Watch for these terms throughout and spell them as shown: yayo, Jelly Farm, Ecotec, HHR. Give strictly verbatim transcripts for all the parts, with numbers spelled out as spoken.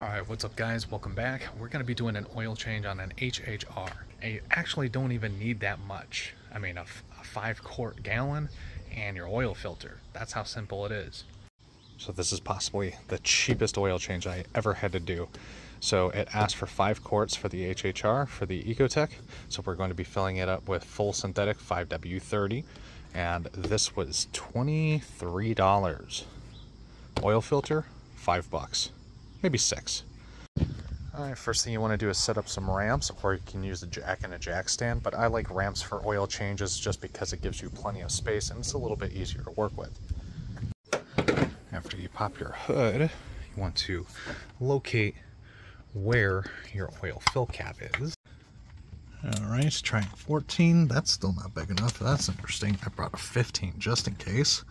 Alright, what's up guys, welcome back. We're going to be doing an oil change on an H H R. And you actually don't even need that much. I mean, a, a five quart gallon and your oil filter. That's how simple it is. So this is possibly the cheapest oil change I ever had to do. So it asked for five quarts for the H H R for the Ecotec. So we're going to be filling it up with full synthetic five W thirty. And this was twenty-three dollars. Oil filter, five bucks. Maybe six. Alright, first thing you want to do is set up some ramps, or you can use a jack and a jack stand, but I like ramps for oil changes just because it gives you plenty of space and it's a little bit easier to work with. After you pop your hood, you want to locate where your oil fill cap is. Alright, trying fourteen. That's still not big enough. That's interesting. I brought a fifteen just in case.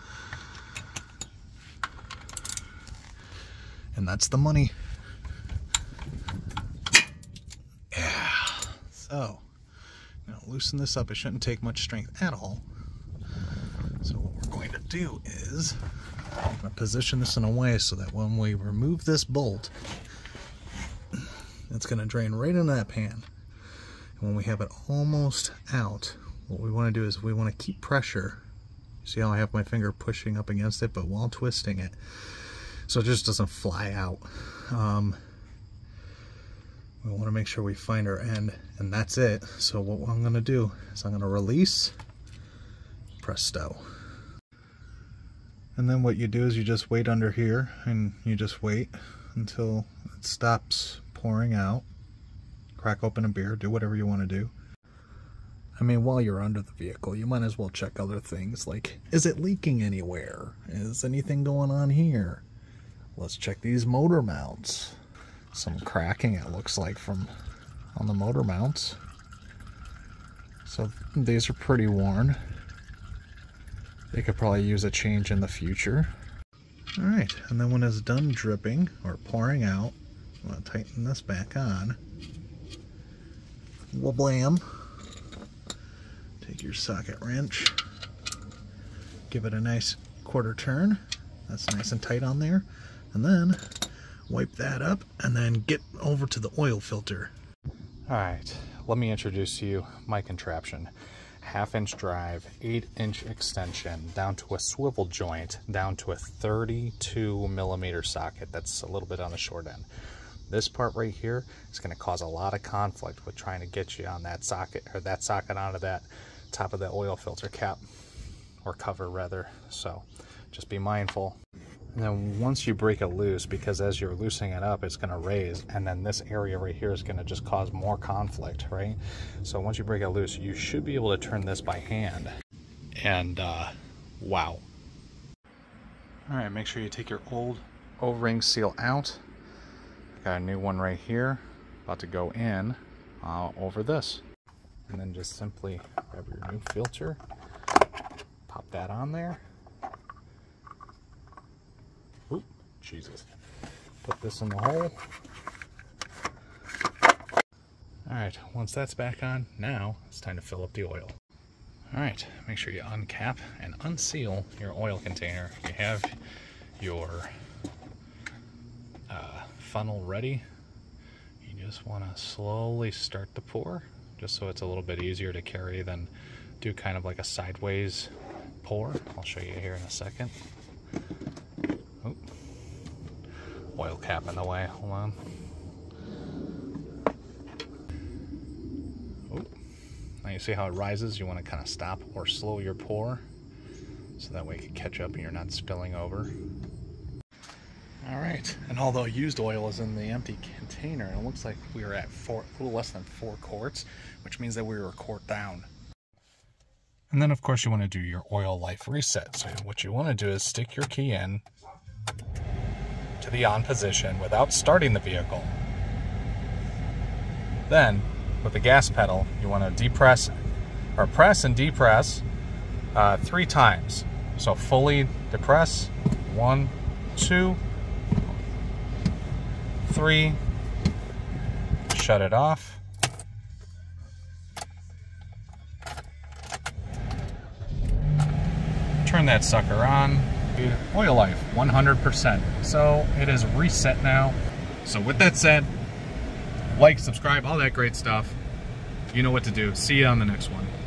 And that's the money. Yeah. So, now loosen this up. It shouldn't take much strength at all. So what we're going to do is, I'm going to position this in a way so that when we remove this bolt, it's going to drain right into that pan. And when we have it almost out, what we want to do is we want to keep pressure. See how I have my finger pushing up against it, but while twisting it, so it just doesn't fly out. Um, we want to make sure we find our end, and that's it. So what I'm going to do is I'm going to release, presto. And then what you do is you just wait under here, and you just wait until it stops pouring out. Crack open a beer, do whatever you want to do. I mean, while you're under the vehicle, you might as well check other things, like, is it leaking anywhere? Is anything going on here? Let's check these motor mounts. Some cracking, it looks like, from on the motor mounts. So these are pretty worn. They could probably use a change in the future. All right, and then when it's done dripping or pouring out, I'm gonna tighten this back on. Wablam. Take your socket wrench, give it a nice quarter turn. That's nice and tight on there. And then wipe that up and then get over to the oil filter. All right, let me introduce to you my contraption. Half inch drive, eight inch extension, down to a swivel joint, down to a thirty-two millimeter socket. That's a little bit on the short end. This part right here is gonna cause a lot of conflict with trying to get you on that socket, or that socket onto that top of the oil filter cap, or cover rather. So just be mindful. And then once you break it loose, because as you're loosening it up, it's going to raise, and then this area right here is going to just cause more conflict, right? So once you break it loose, you should be able to turn this by hand. And uh, wow. All right, make sure you take your old O-ring seal out. Got a new one right here, about to go in uh, over this. And then just simply grab your new filter, pop that on there. Oop, Jesus. Put this in the hole. Alright, once that's back on, now it's time to fill up the oil. Alright, make sure you uncap and unseal your oil container. You have your uh, funnel ready. You just want to slowly start the pour, just so it's a little bit easier to carry than do kind of like a sideways pour. I'll show you here in a second. Oil cap in the way, hold on. Ooh. Now you see how it rises, you want to kind of stop or slow your pour so that way it can catch up and you're not spilling over. All right, and although used oil is in the empty container, and it looks like we were at four, a little less than four quarts, which means that we were a quart down. And then of course you want to do your oil life reset. So what you want to do is stick your key in to the on position without starting the vehicle. Then, with the gas pedal, you want to depress or press and depress uh, three times. So fully depress, one, two, three, shut it off. Turn that sucker on. Oil life one hundred percent, so it is reset now. So with that said, like, subscribe, all that great stuff. You know what to do. See you on the next one.